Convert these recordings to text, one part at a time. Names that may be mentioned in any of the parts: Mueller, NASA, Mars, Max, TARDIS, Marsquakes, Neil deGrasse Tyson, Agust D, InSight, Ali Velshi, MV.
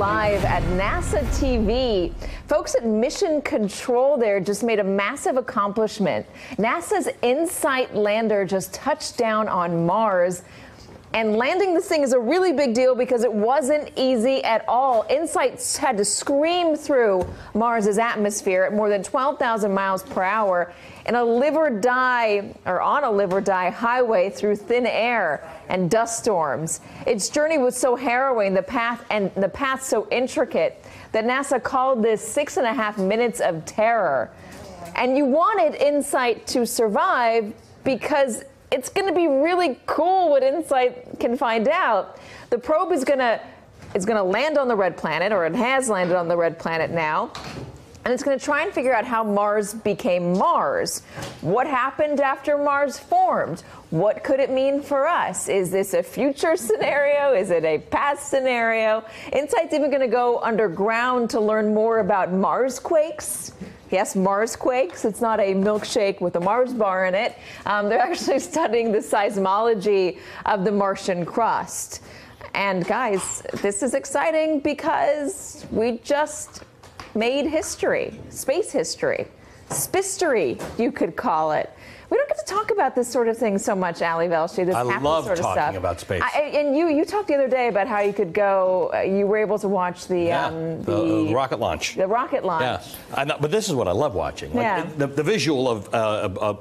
Live at NASA TV. Folks at Mission Control there just made a massive accomplishment. NASA's InSight lander just touched down on Mars. And landing this thing is a really big deal because it wasn't easy at all. InSight had to scream through Mars's atmosphere at more than 12,000 miles per hour in a live or die highway through thin air and dust storms. Its journey was so harrowing, the path so intricate, that NASA called this 6.5 minutes of terror. And you wanted InSight to survive because it's going to be really cool what InSight can find out. The probe is going to land on the red planet, or it has landed on the red planet now, and it's going to try and figure out how Mars became Mars. What happened after Mars formed? What could it mean for us? Is this a future scenario? Is it a past scenario? InSight's even going to go underground to learn more about Marsquakes. Yes, Marsquakes. It's not a milkshake with a Mars bar in it. They're actually studying the seismology of the Martian crust. And guys, this is exciting because we just made history, space history, spistery, you could call it. We don't get to talk about this sort of thing so much, Ali Velshi. This happy sort of stuff. I love talking about space. And you talked the other day about how you could go. You were able to watch the rocket launch. The rocket launch. Yeah, but this is what I love watching. Like, yeah, the visual of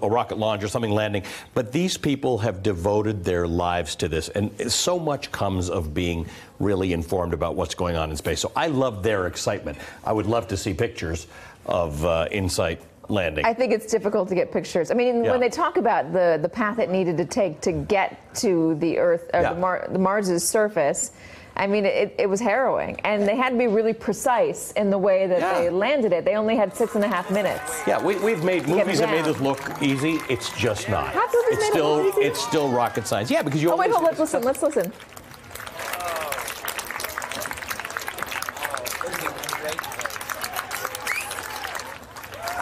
a rocket launch or something landing. But these people have devoted their lives to this, and so much comes of being really informed about what's going on in space. So I love their excitement. I would love to see pictures of InSight landing. I think it's difficult to get pictures. I mean, yeah, when they talk about the path it needed to take to get to the Earth, or yeah, the Mars's surface, I mean, it was harrowing. And they had to be really precise in the way that, yeah, they landed it. They only had 6.5 minutes. Yeah, we've made movies that made this look easy. It's just not. It's still rocket science. Yeah, because you always... Oh, wait, hold on, let's listen.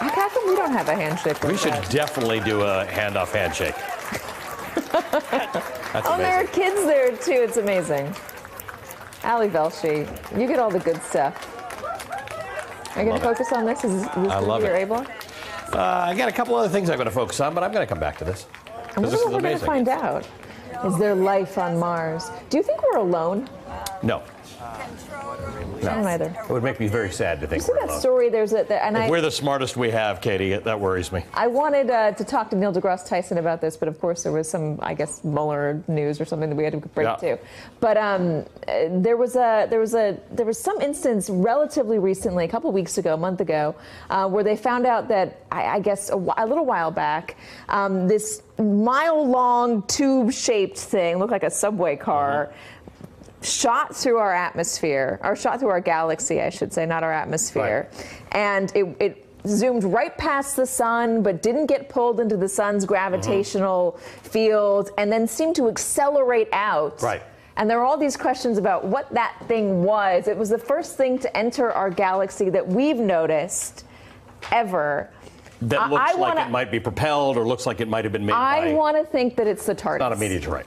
How come we don't have a handshake like that? We should definitely do a hand-off handshake. Oh, amazing. There are kids there, too. It's amazing. Ali Velshi, you get all the good stuff. Are you going to focus on this? Is this going to be your able? I got a couple other things I'm going to focus on, but I'm going to come back to this. I wonder what we're going to find out. Is there life on Mars? Do you think we're alone? No. No. Either. It would make me very sad to think. You see that alone story? There's a, there, and if we're the smartest we have, Katie, that worries me. I wanted to talk to Neil deGrasse Tyson about this, but of course there was some, I guess, Mueller news or something that we had to break to. But there was some instance relatively recently, a couple weeks ago, a month ago, where they found out that I guess a little while back, this mile-long tube-shaped thing looked like a subway car. Mm-hmm. Shot through our atmosphere, or shot through our galaxy, I should say, not our atmosphere. Right. And it zoomed right past the sun, but didn't get pulled into the sun's gravitational field, and then seemed to accelerate out. Right. And there are all these questions about what that thing was. It was the first thing to enter our galaxy that we've noticed ever. That looks like it might be propelled, or looks like it might have been made by... I want to think that it's the TARDIS. It's not a meteorite.